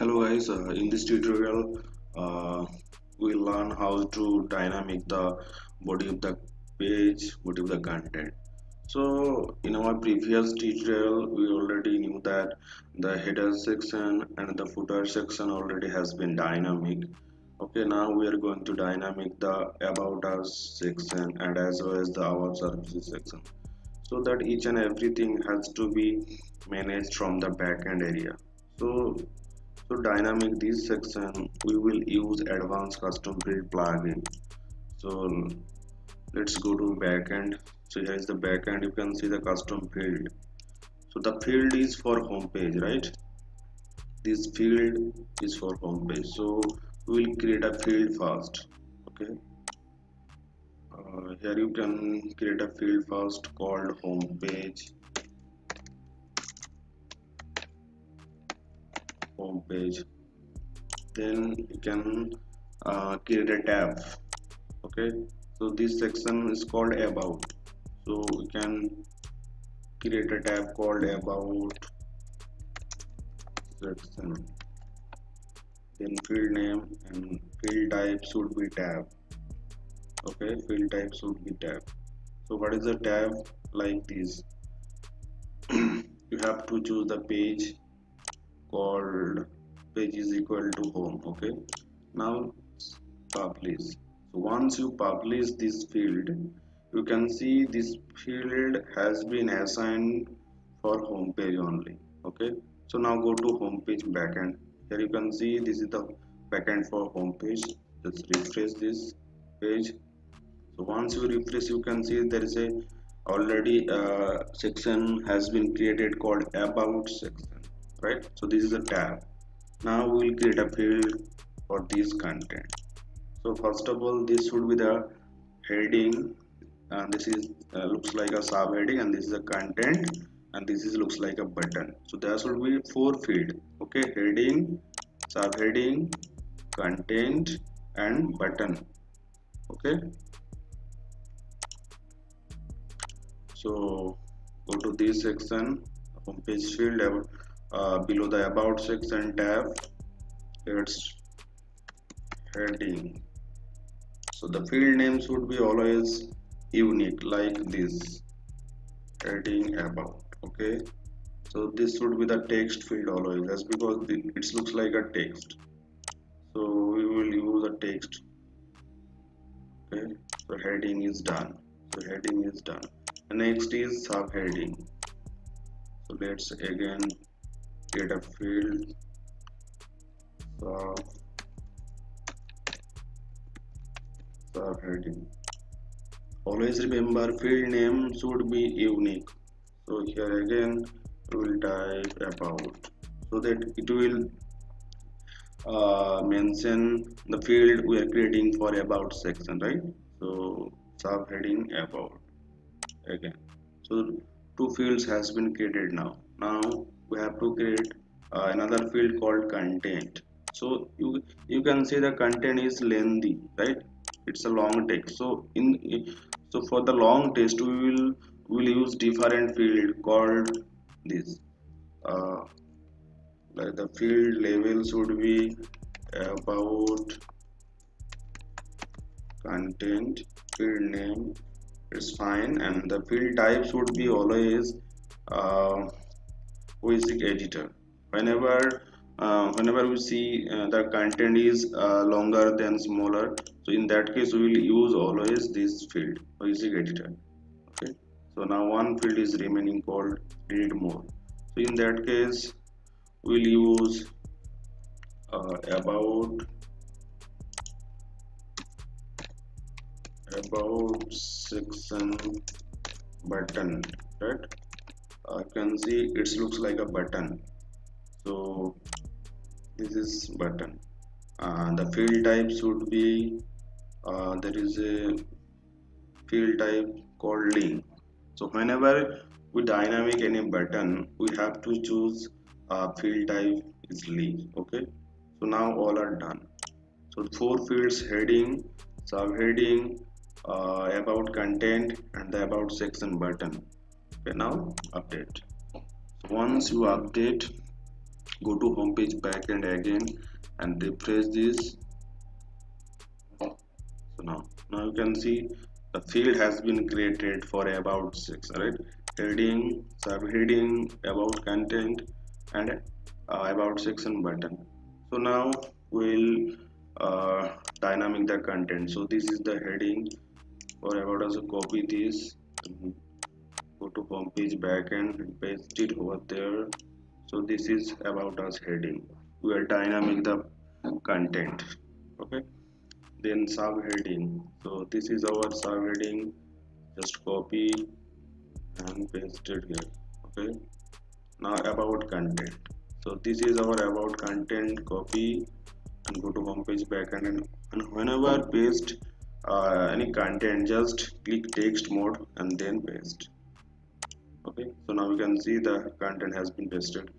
Hello guys, in this tutorial we'll learn how to dynamic the body of the page, body of the content. So in our previous tutorial we already knew that the header section and the footer section already has been dynamic. Okay, now we are going to dynamic the about us section and as well as the our services section, so that each and everything has to be managed from the backend area. So dynamic this section we will use Advanced Custom Field plugin. So let's go to backend. So here is the backend. You can see the custom field. So the field is for home page, right? This field is for home page. So we will create a field first. Okay. Here you can create a field first called home page. Then you can create a tab. Okay, so this section is called about, so we can create a tab called about section, then field name and field type should be tab. Okay, field type should be tab. So what is a tab? Like this you have to choose the page called page is equal to home. Okay, now publish. So once you publish this field, you can see this field has been assigned for home page only. Okay, so now go to home page backend. Here you can see this is the backend for home page. Let's refresh this page. So once you refresh, you can see there is a already section has been created called about section. Right, so this is a tab. Now we will create a field for this content. So first of all, this should be the heading, and this is looks like a subheading, and this is the content, and this is looks like a button. So there should be 4 fields. Okay, heading, subheading, content, and button. Okay, so go to this section, home page field. Below the about section tab, it's heading. So the field name should be always unique, like this, heading about. Okay, so this should be the text field always. That's because it looks like a text, so we will use the text. Okay, so heading is done. Next is subheading. So let's again create a field subheading. Always remember field name should be unique. So here again we will type about, so that it will mention the field we are creating for about section, right? So subheading about again. So 2 fields has been created. Now we have to create another field called content. So you can see the content is lengthy, right? It's a long text. So for the long text we will use different field called this. Like the field label should be about content, field name is fine, and the field type should be always WYSIWYG editor. Whenever we see the content is longer than smaller, so in that case we will use always this field WYSIWYG editor. Okay, so now 1 field is remaining called read more. So in that case we will use about section button, right? I can see it looks like a button. So this is button. The field type should be there is a field type called link. So whenever we dynamic any button, we have to choose field type is link. Okay, so now all are done. So 4 fields: heading, subheading, about content, and the about section button. Now update. Once you update, Go to homepage backend again and refresh this. So now you can see the field has been created for about 6, right? Heading, subheading, about content, and about section button. So now we'll dynamic the content. So this is the heading for about us. So copy this. Go to homepage backend and paste it over there. So this is about us heading. We are dynamic the content. Okay. Then subheading. So this is our subheading. Just copy and paste it here. Okay. Now about content. So this is our about content. Copy and go to homepage backend, and whenever paste any content, just click text mode and then paste. Okay, so now you can see the content has been pasted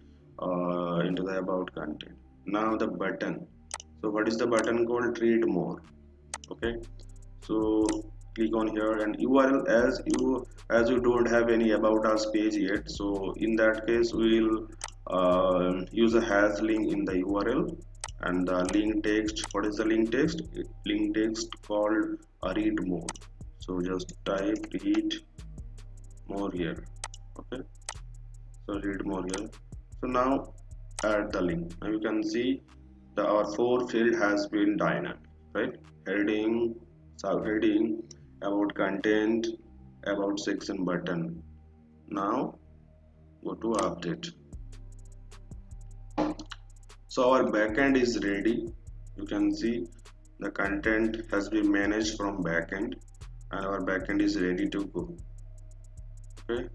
into the about content. Now the button. So what is the button called? Read more. Okay, so click on here, and URL, as you don't have any about us page yet, so in that case we will use a hash link in the URL and the link text. What is the link text? Link text called read more. So just type read more here. Okay, so read more here. So now add the link. Now you can see the our 4 field has been dynamic, right? Heading, subheading, about content, about section button. Now go to update. So our backend is ready. You can see the content has been managed from backend, and our backend is ready to go. Okay.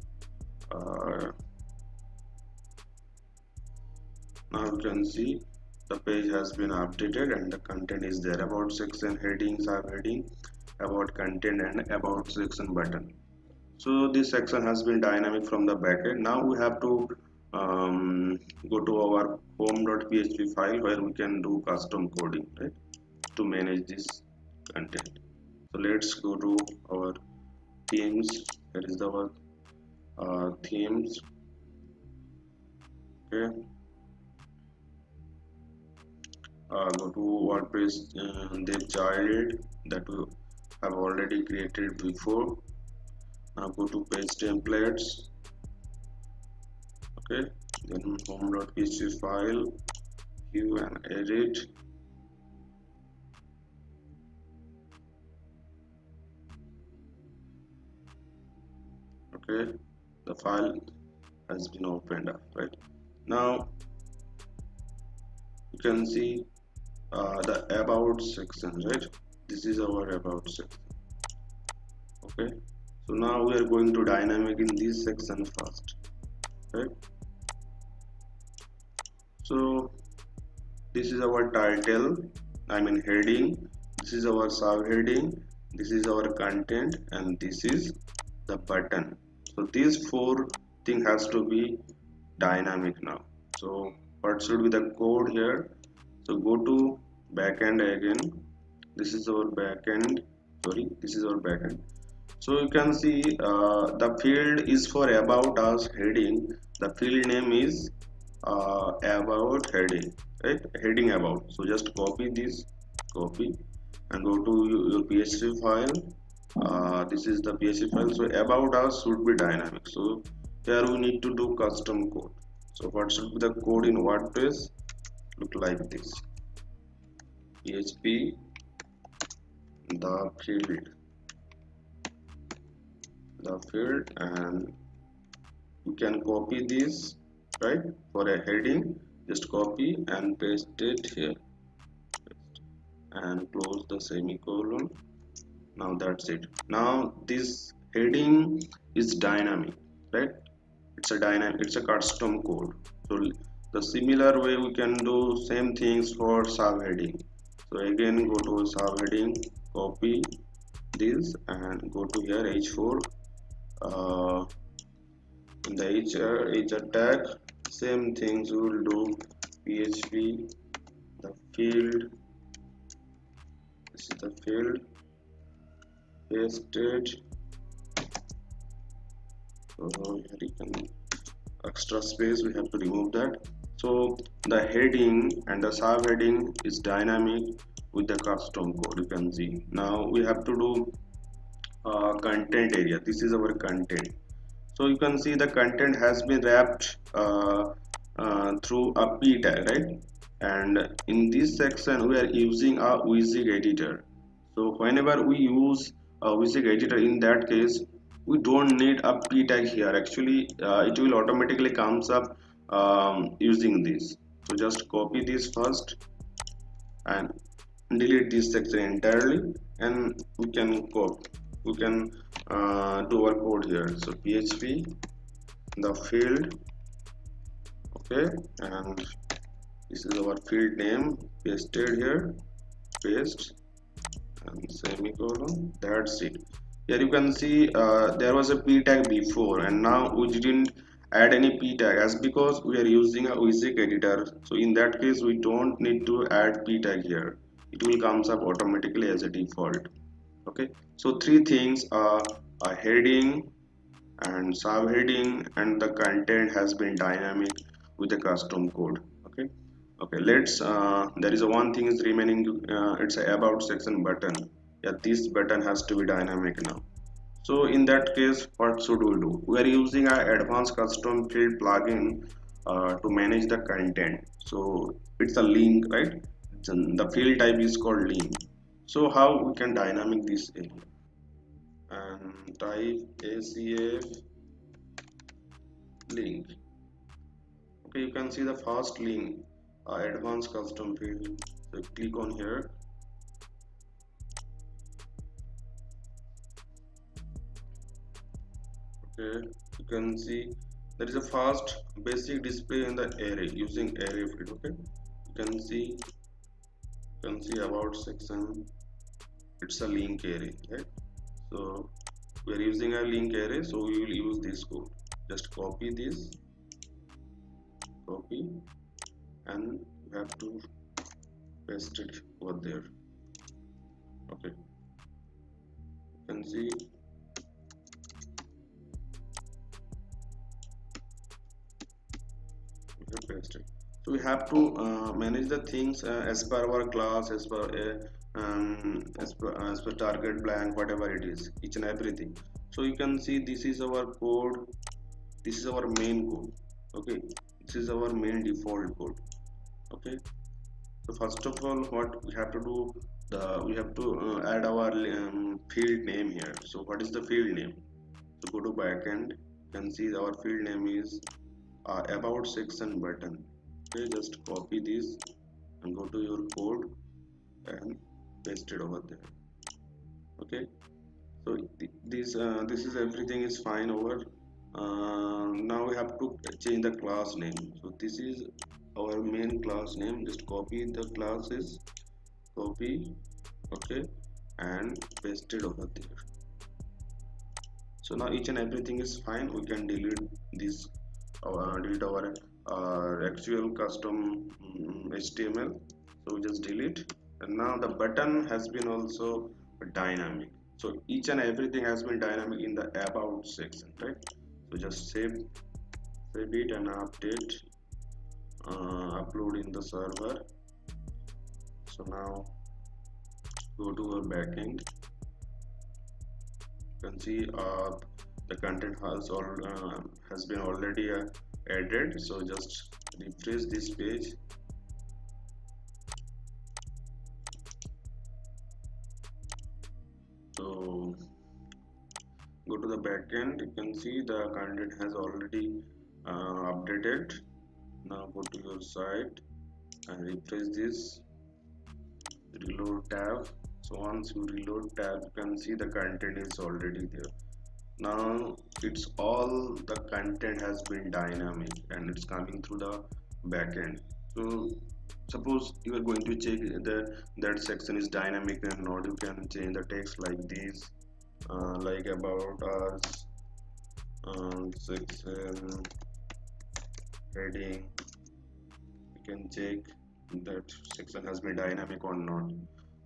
Now you can see the page has been updated and the content is there. About section, heading, subheading, about content, and about section button. So this section has been dynamic from the backend. Now we have to go to our home.php file where we can do custom coding, right, to manage this content. So let's go to our themes. Here is our themes. Okay. Go to WordPress dev child that we have already created before. Now go to page templates. Okay, then home.php file, view and edit. Okay, the file has been opened up, right? Now you can see the about section, right? This is our about section. Okay, so now we are going to dynamic in this section first, right? So this is our title, I mean heading, this is our subheading, this is our content, and this is the button. So these 4 things has to be dynamic now. So what should be the code here? So go to backend again. This is our backend. Sorry, this is our backend. So you can see the field is for about us heading. The field name is about heading, right? Heading about. So just copy this, copy, and go to your PHP file. This is the PHP file. So about us should be dynamic. So here we need to do custom code. So what should be the code in WordPress? Look like this. PHP the field, and you can copy this, right? For a heading, just copy and paste it here, and close the semicolon. Now that's it. Now this heading is dynamic, right? It's a dynamic, it's a custom code. So the similar way we can do same things for subheading. So again go to subheading, copy this, and go to here H4. In the HR tag, same things we will do. PHP the field, this is the field, paste it. So here you can extra space, we have to remove that. So the heading and the subheading is dynamic with the custom code. You can see now we have to do content area. This is our content. So you can see the content has been wrapped through a p tag, right? And in this section we are using a WYSIWYG editor. So whenever we use a WYSIWYG editor, in that case we don't need a p tag here. Actually it will automatically comes up using this. So just copy this first and delete this section entirely, and we can copy, we can do our code here. So php the field, okay, and this is our field name, pasted here, paste and semicolon. That's it. Here you can see there was a p tag before, and now we didn't add any p tag as because we are using a WYSIWYG editor. So in that case we don't need to add p tag here. It will comes up automatically as a default. Okay, so three things are a heading and subheading, and the content has been dynamic with the custom code. Okay, let's there is a one thing is remaining, it's a about section button. Yeah, this button has to be dynamic now. So in that case what should we do? We are using our Advanced Custom Field plugin to manage the content. So it's a link, right? The field type is called link. So how we can dynamic this area? And type acf link. Okay, you can see the first link, Advanced Custom Field. So click on here. Okay, you can see there is a fast basic display in the array using array field. Okay, you can see about section. It's a link array, right? So we are using a link array, so we will use this code. Just copy this, copy, and we have to paste it over there. Okay, you can see. So we have to manage the things as per our class, as per target blank, whatever it is, each and everything. So you can see this is our code. This is our main code. Okay, this is our main default code. Okay, so first of all, what we have to do, we have to add our field name here. So what is the field name? So go to backend. You can see our field name is about section button. Okay, just copy this and go to your code and paste it over there. Okay, so this is everything is fine over. Now we have to change the class name. So this is our main class name. Just copy the classes, copy, okay, and paste it over there. So now each and everything is fine. We can delete this. Delete our actual custom HTML. So just delete, and now the button has been also dynamic. So each and everything has been dynamic in the about section, right? So just save it and update, upload in the server. So now go to our backend. You can see the content has been already added. So just refresh this page. So go to the backend. You can see the content has already updated. Now go to your site and refresh this. Reload tab. So once you reload tab, you can see the content is already there. Now it's all the content has been dynamic and it's coming through the backend. So suppose you are going to check that section is dynamic and not, you can change the text like this, like about us, section heading. You can check that section has been dynamic or not.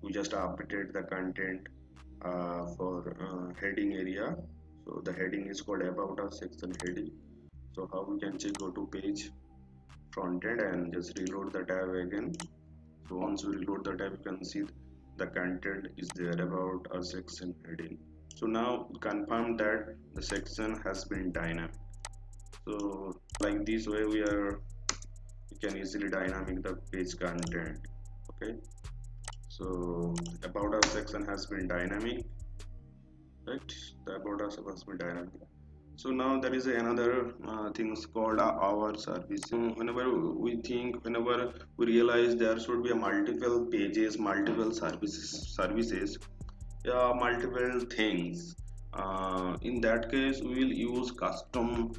We just updated the content for heading area. So the heading is called about us section heading. So how we can check, go to page front end and just reload the tab again. So once you reload the tab, you can see the content is there about a section heading. So now confirm that the section has been dynamic. So like this way we can easily dynamic the page content. Okay, so about us section has been dynamic, right? The about us has been dynamic. So now there is another things called our service. So whenever we realize there should be a multiple pages, multiple services, multiple things, in that case we will use custom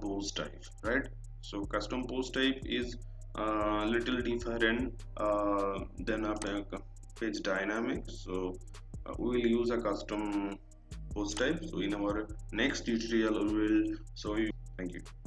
post type, right? So custom post type is little different than a page dynamic. So we will use a custom post type. So in our next tutorial we will show you. Thank you.